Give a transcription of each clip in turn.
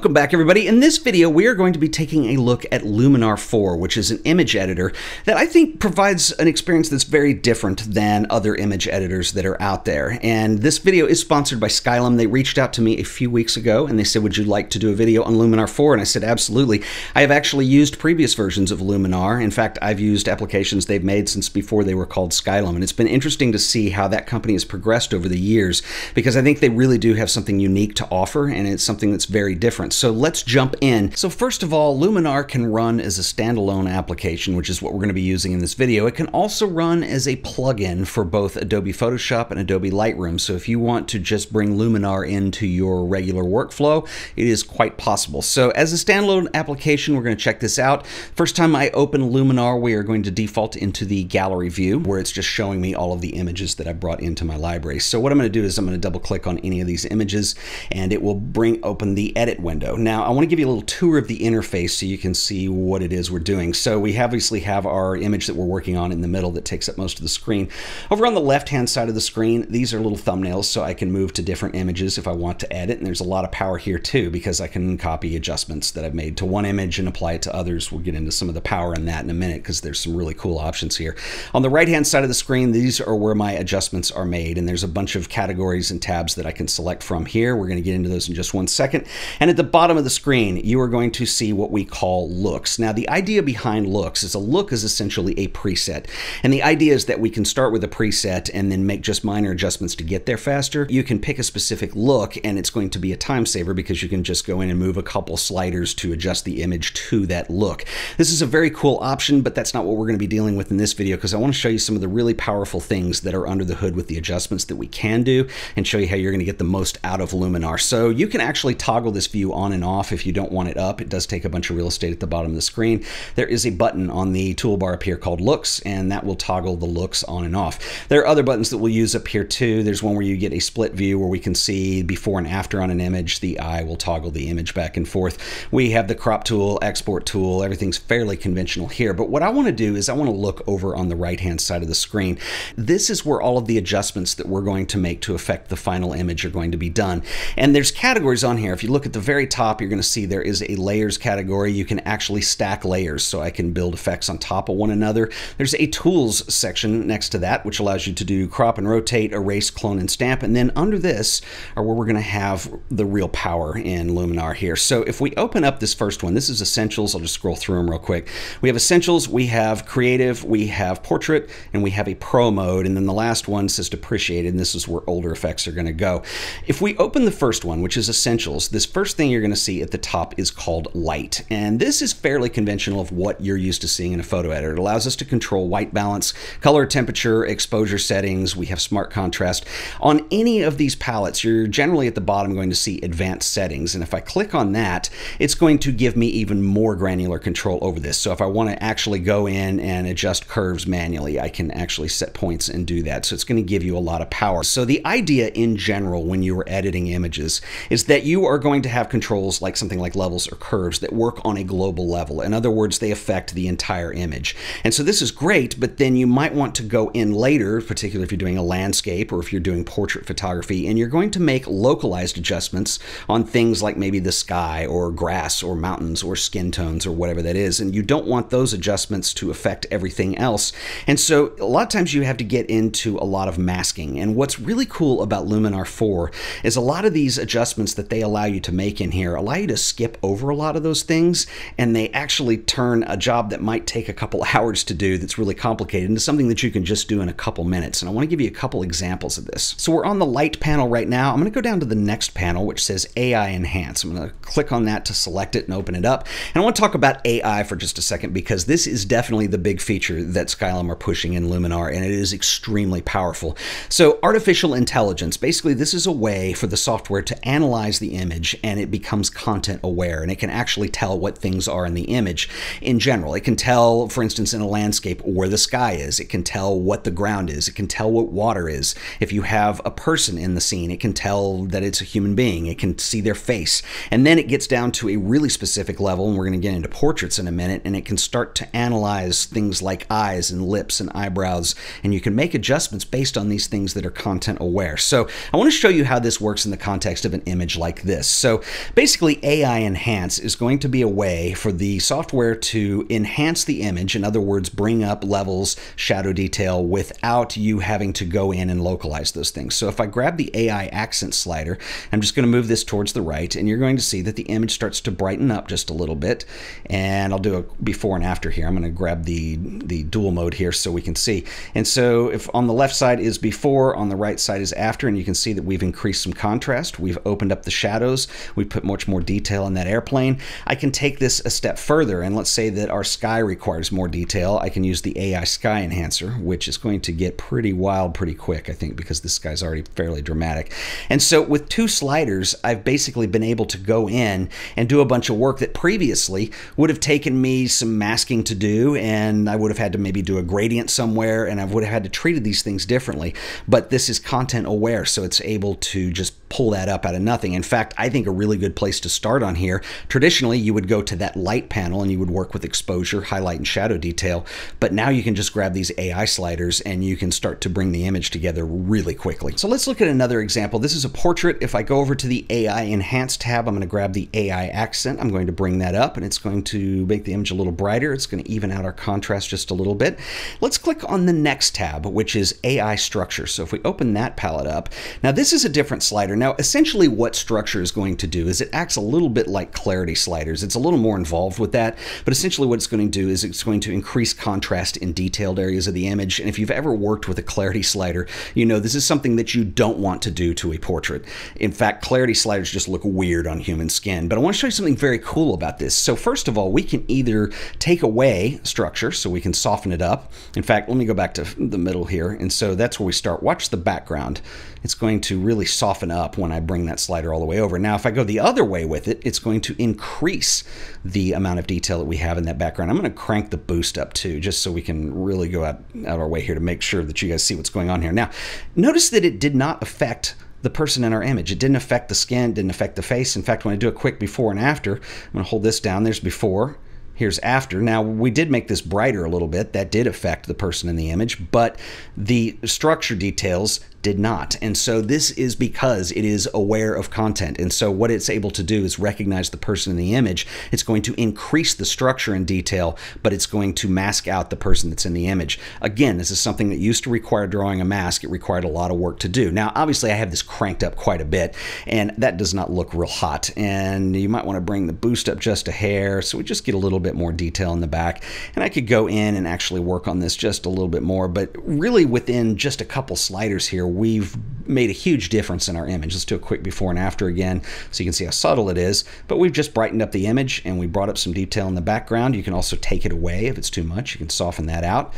Welcome back, everybody. In this video, we are going to be taking a look at Luminar 4, which is an image editor that I think provides an experience that's very different than other image editors that are out there. And this video is sponsored by Skylum. They reached out to me a few weeks ago and they said, would you like to do a video on Luminar 4? And I said, absolutely. I have actually used previous versions of Luminar. In fact, I've used applications they've made since before they were called Skylum. And it's been interesting to see how that company has progressed over the years, because I think they really do have something unique to offer, and it's something that's very different. So let's jump in. So first of all, Luminar can run as a standalone application, which is what we're going to be using in this video. It can also run as a plugin for both Adobe Photoshop and Adobe Lightroom. So if you want to just bring Luminar into your regular workflow, it is quite possible. So as a standalone application, we're going to check this out. First time I open Luminar, we are going to default into the gallery view, where it's just showing me all of the images that I brought into my library. So what I'm going to do is I'm going to double click on any of these images and it will bring open the edit window. Now, I want to give you a little tour of the interface so you can see what it is we're doing. So we obviously have our image that we're working on in the middle that takes up most of the screen. Over on the left-hand side of the screen, these are little thumbnails, so I can move to different images if I want to edit. And there's a lot of power here too, because I can copy adjustments that I've made to one image and apply it to others. We'll get into some of the power in that in a minute, because there's some really cool options here. On the right-hand side of the screen, these are where my adjustments are made. And there's a bunch of categories and tabs that I can select from here. We're going to get into those in just one second. And at the bottom of the screen, you are going to see what we call looks. Now, the idea behind looks is a look is essentially a preset. And the idea is that we can start with a preset and then make just minor adjustments to get there faster. You can pick a specific look and it's going to be a time saver, because you can just go in and move a couple sliders to adjust the image to that look. This is a very cool option, but that's not what we're going to be dealing with in this video, because I want to show you some of the really powerful things that are under the hood with the adjustments that we can do, and show you how you're going to get the most out of Luminar. So you can actually toggle this view on and off if you don't want it up. It does take a bunch of real estate at the bottom of the screen. There is a button on the toolbar up here called looks, and that will toggle the looks on and off. There are other buttons that we'll use up here too. There's one where you get a split view where we can see before and after on an image. The eye will toggle the image back and forth. We have the crop tool, export tool, everything's fairly conventional here. But what I want to do is I want to look over on the right-hand side of the screen. This is where all of the adjustments that we're going to make to affect the final image are going to be done. And there's categories on here. If you look at the very top, you're going to see there is a layers category. You can actually stack layers, so I can build effects on top of one another. There's a tools section next to that, which allows you to do crop and rotate, erase, clone and stamp. And then under this are where we're going to have the real power in Luminar here. So if we open up this first one, this is Essentials. I'll just scroll through them real quick. We have Essentials, we have Creative, we have Portrait, and we have a Pro mode. And then the last one says Depreciated, and this is where older effects are going to go. If we open the first one, which is Essentials, this first thing you're going to see at the top is called light. And this is fairly conventional of what you're used to seeing in a photo editor. It allows us to control white balance, color, temperature, exposure settings. We have smart contrast. On any of these palettes, you're generally at the bottom going to see advanced settings. And if I click on that, it's going to give me even more granular control over this. So if I want to actually go in and adjust curves manually, I can actually set points and do that. So it's going to give you a lot of power. So the idea in general when you are editing images is that you are going to have controls like something like levels or curves that work on a global level. In other words, they affect the entire image. And so this is great, but then you might want to go in later, particularly if you're doing a landscape or if you're doing portrait photography, and you're going to make localized adjustments on things like maybe the sky or grass or mountains or skin tones or whatever that is. And you don't want those adjustments to affect everything else. And so a lot of times you have to get into a lot of masking. And what's really cool about Luminar 4 is a lot of these adjustments that they allow you to make in here allow you to skip over a lot of those things, and they actually turn a job that might take a couple hours to do that's really complicated into something that you can just do in a couple minutes. And I want to give you a couple examples of this. So we're on the light panel right now. I'm going to go down to the next panel, which says AI Enhance. I'm going to click on that to select it and open it up. And I want to talk about AI for just a second, because this is definitely the big feature that Skylum are pushing in Luminar, and it is extremely powerful. So artificial intelligence, basically this is a way for the software to analyze the image, and it becomes content aware, and it can actually tell what things are in the image in general. It can tell, for instance, in a landscape where the sky is. It can tell what the ground is. It can tell what water is. If you have a person in the scene, it can tell that it's a human being. It can see their face. And then it gets down to a really specific level, and we're going to get into portraits in a minute, and it can start to analyze things like eyes and lips and eyebrows, and you can make adjustments based on these things that are content aware. So I want to show you how this works in the context of an image like this. So Basically, AI Enhance is going to be a way for the software to enhance the image, in other words, bring up levels, shadow detail, without you having to go in and localize those things. So if I grab the AI Accent slider, I'm just going to move this towards the right, and you're going to see that the image starts to brighten up just a little bit. And I'll do a before and after here. I'm going to grab the dual mode here so we can see. And so if on the left side is before, on the right side is after, and you can see that we've increased some contrast, we've opened up the shadows, we put much more detail in that airplane. I can take this a step further, and let's say that our sky requires more detail. I can use the AI Sky Enhancer, which is going to get pretty wild pretty quick, I think, because this sky's already fairly dramatic. And so with two sliders, I've basically been able to go in and do a bunch of work that previously would have taken me some masking to do, and I would have had to maybe do a gradient somewhere, and I would have had to treat these things differently. But this is content aware, so it's able to just pull that up out of nothing. In fact, I think a really good place to start on here, traditionally you would go to that light panel and you would work with exposure, highlight, and shadow detail, but now you can just grab these AI sliders and you can start to bring the image together really quickly. So let's look at another example. This is a portrait. If I go over to the AI Enhance tab, I'm going to grab the AI Accent. I'm going to bring that up, and it's going to make the image a little brighter. It's going to even out our contrast just a little bit. Let's click on the next tab, which is AI Structure. So if we open that palette up, now this is a different slider. Now, essentially what structure is going to do is it acts a little bit like clarity sliders. It's a little more involved with that, but essentially what it's going to do is it's going to increase contrast in detailed areas of the image. And if you've ever worked with a clarity slider, you know this is something that you don't want to do to a portrait. In fact, clarity sliders just look weird on human skin, but I want to show you something very cool about this. So first of all, we can either take away structure, so we can soften it up. In fact, let me go back to the middle here. And so that's where we start. Watch the background. It's going to really soften up when I bring that slider all the way over. Now, if I go the other way with it, it's going to increase the amount of detail that we have in that background. I'm going to crank the boost up too, just so we can really go out our way here to make sure that you guys see what's going on here. Now, notice that it did not affect the person in our image. It didn't affect the skin, didn't affect the face. In fact, when I do a quick before and after, I'm going to hold this down. There's before. Here's after. Now, we did make this brighter a little bit. That did affect the person in the image, but the structure details did not. And so this is because it is aware of content. And so what it's able to do is recognize the person in the image. It's going to increase the structure and detail, but it's going to mask out the person that's in the image. Again, this is something that used to require drawing a mask. It required a lot of work to do. Now, obviously I have this cranked up quite a bit, and that does not look real hot. And you might want to bring the boost up just a hair, so we just get a little bit more detail in the back. And I could go in and actually work on this just a little bit more, but really within just a couple sliders here, we've made a huge difference in our image. Let's do a quick before and after again, so you can see how subtle it is, but we've just brightened up the image and we brought up some detail in the background. You can also take it away if it's too much. You can soften that out.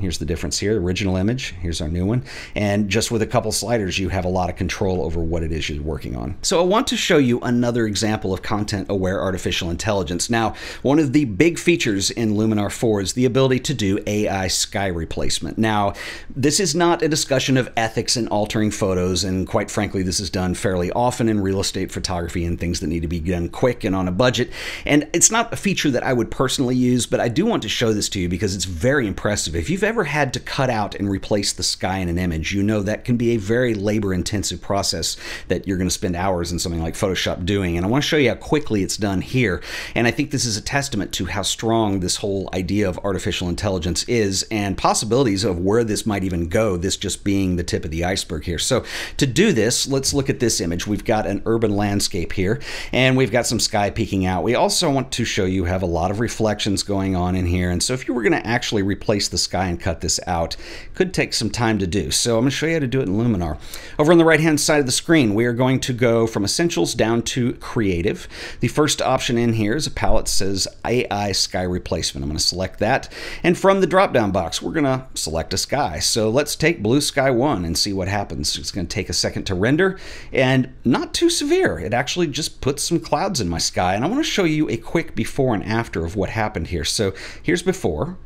Here's the difference here, original image, here's our new one. And just with a couple sliders, you have a lot of control over what it is you're working on. So I want to show you another example of content-aware artificial intelligence. Now, one of the big features in Luminar 4 is the ability to do AI sky replacement. Now, this is not a discussion of ethics and altering photos, and quite frankly, this is done fairly often in real estate photography and things that need to be done quick and on a budget. And it's not a feature that I would personally use, but I do want to show this to you because it's very impressive. If you've ever had to cut out and replace the sky in an image, you know that can be a very labor-intensive process that you're going to spend hours in something like Photoshop doing. And I want to show you how quickly it's done here. And I think this is a testament to how strong this whole idea of artificial intelligence is and possibilities of where this might even go, this just being the tip of the iceberg here. So to do this, let's look at this image. We've got an urban landscape here, and we've got some sky peeking out. We also want to show you have a lot of reflections going on in here. And so if you were going to actually replace the sky and cut this out, could take some time to do. So I'm going to show you how to do it in Luminar. Over on the right hand side of the screen, we are going to go from Essentials down to Creative. The first option in here is a palette that says AI Sky Replacement. I'm going to select that, and from the drop down box we're going to select a sky. So let's take Blue Sky 1 and see what happens. It's going to take a second to render, and not too severe. It actually just puts some clouds in my sky, and I want to show you a quick before and after of what happened here. So here's before.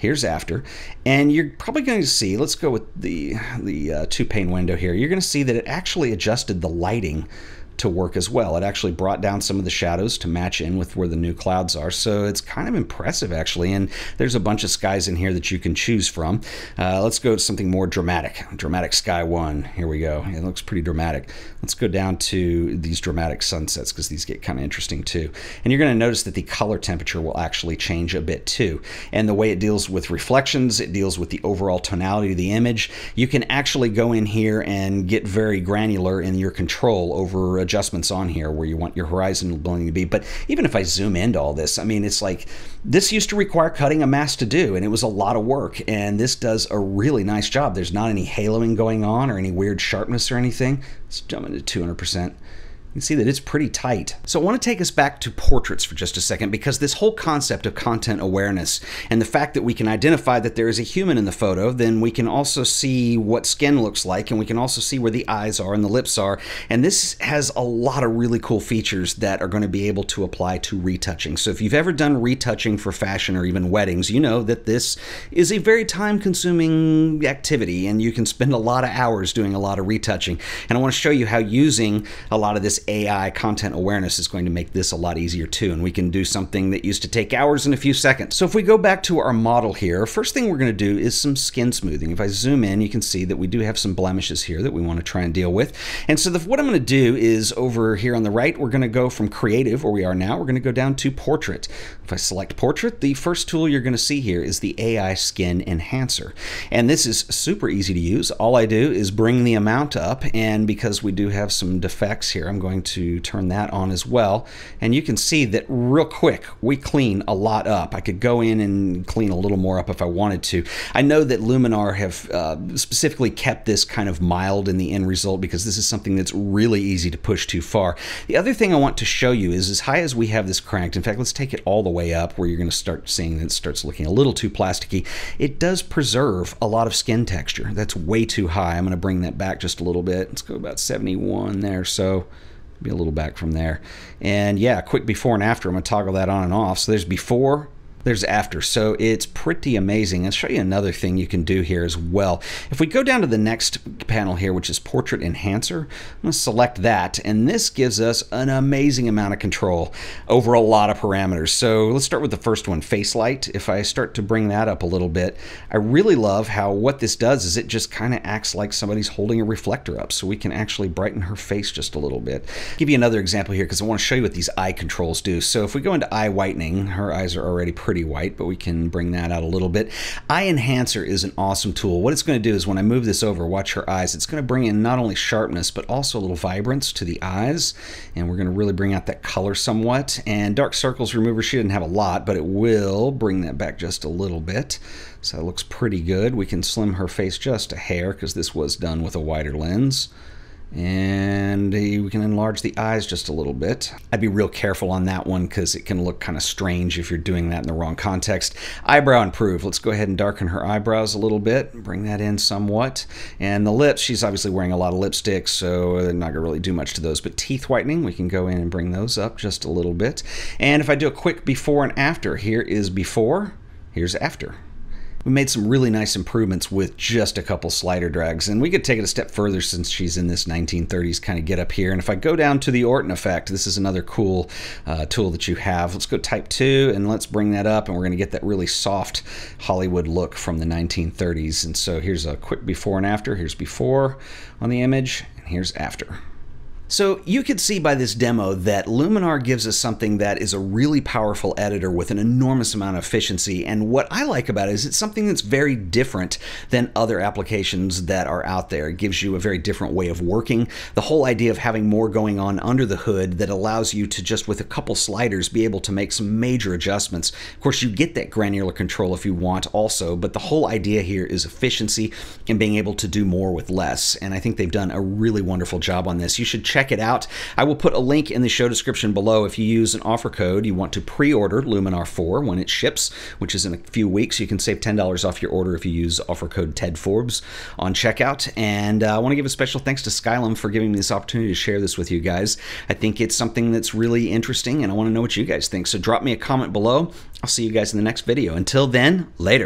Here's after, and you're probably going to see, let's go with the two pane window here. You're going to see that it actually adjusted the lighting to work as well. It actually brought down some of the shadows to match in with where the new clouds are. So it's kind of impressive, actually. And there's a bunch of skies in here that you can choose from. Let's go to something more dramatic. Dramatic Sky 1. Here we go. It looks pretty dramatic. Let's go down to these dramatic sunsets because these get kind of interesting too. And you're going to notice that the color temperature will actually change a bit too. And the way it deals with reflections, it deals with the overall tonality of the image. You can actually go in here and get very granular in your control over adjustments on here where you want your horizon blending to be. But even if I zoom into all this, I mean, it's like this used to require cutting a mask to do, and it was a lot of work. And this does a really nice job. There's not any haloing going on or any weird sharpness or anything. Let's jump into 200%. You can see that it's pretty tight. So I want to take us back to portraits for just a second, because this whole concept of content awareness and the fact that we can identify that there is a human in the photo, then we can also see what skin looks like, and we can also see where the eyes are and the lips are. And this has a lot of really cool features that are going to be able to apply to retouching. So if you've ever done retouching for fashion or even weddings, you know that this is a very time-consuming activity, and you can spend a lot of hours doing a lot of retouching. And I want to show you how using a lot of this AI content awareness is going to make this a lot easier too, and we can do something that used to take hours in a few seconds. So if we go back to our model here, first thing we're going to do is some skin smoothing. If I zoom in, you can see that we do have some blemishes here that we want to try and deal with. And so what I'm going to do is over here on the right, we're going to go from creative, where we are now, we're going to go down to portrait. If I select portrait, the first tool you're going to see here is the AI skin enhancer. And this is super easy to use. All I do is bring the amount up, and because we do have some defects here, I'm going to turn that on as well. And you can see that real quick, we clean a lot up. I could go in and clean a little more up if I wanted to. I know that Luminar have specifically kept this kind of mild in the end result, because this is something that's really easy to push too far. The other thing I want to show you is, as high as we have this cranked, in fact, let's take it all the way up where you're going to start seeing that it starts looking a little too plasticky. It does preserve a lot of skin texture. That's way too high. I'm going to bring that back just a little bit. Let's go about 71 there or so. Be a little back from there. And yeah, quick before and after. I'm going to toggle that on and off. So there's before, there's after. So it's pretty amazing. I'll show you another thing you can do here as well. If we go down to the next panel here, which is Portrait Enhancer, I'm going to select that. And this gives us an amazing amount of control over a lot of parameters. So let's start with the first one, Face Light. If I start to bring that up a little bit, I really love how what this does is it just kind of acts like somebody's holding a reflector up. So we can actually brighten her face just a little bit. I'll give you another example here, because I want to show you what these eye controls do. So if we go into Eye Whitening, her eyes are already pretty white, but we can bring that out a little bit. Eye Enhancer is an awesome tool. What it's going to do is when I move this over, watch her eyes, it's going to bring in not only sharpness, but also a little vibrance to the eyes. And we're going to really bring out that color somewhat. And Dark Circles Remover, she didn't have a lot, but it will bring that back just a little bit. So it looks pretty good. We can slim her face just a hair, because this was done with a wider lens. And we can enlarge the eyes just a little bit. I'd be real careful on that one, because it can look kind of strange if you're doing that in the wrong context. Eyebrow Improve. Let's go ahead and darken her eyebrows a little bit. Bring that in somewhat. And the lips, she's obviously wearing a lot of lipstick, so they're not going to really do much to those. But Teeth Whitening, we can go in and bring those up just a little bit. And if I do a quick before and after, here is before, here's after. We made some really nice improvements with just a couple slider drags, and we could take it a step further since she's in this 1930s kind of get up here. And if I go down to the Orton effect, this is another cool tool that you have. Let's go type 2 and let's bring that up, and we're going to get that really soft Hollywood look from the 1930s. And so here's a quick before and after. Here's before on the image, and here's after. So you could see by this demo that Luminar gives us something that is a really powerful editor with an enormous amount of efficiency. And what I like about it is it's something that's very different than other applications that are out there. It gives you a very different way of working. The whole idea of having more going on under the hood that allows you to just with a couple sliders be able to make some major adjustments. Of course, you get that granular control if you want also, but the whole idea here is efficiency and being able to do more with less. And I think they've done a really wonderful job on this. You should check it out. I will put a link in the show description below. If you use an offer code, you want to pre-order Luminar 4 when it ships, which is in a few weeks. You can save $10 off your order if you use offer code Ted Forbes on checkout. And I want to give a special thanks to Skylum for giving me this opportunity to share this with you guys. I think it's something that's really interesting, and I want to know what you guys think. So drop me a comment below. I'll see you guys in the next video. Until then, later.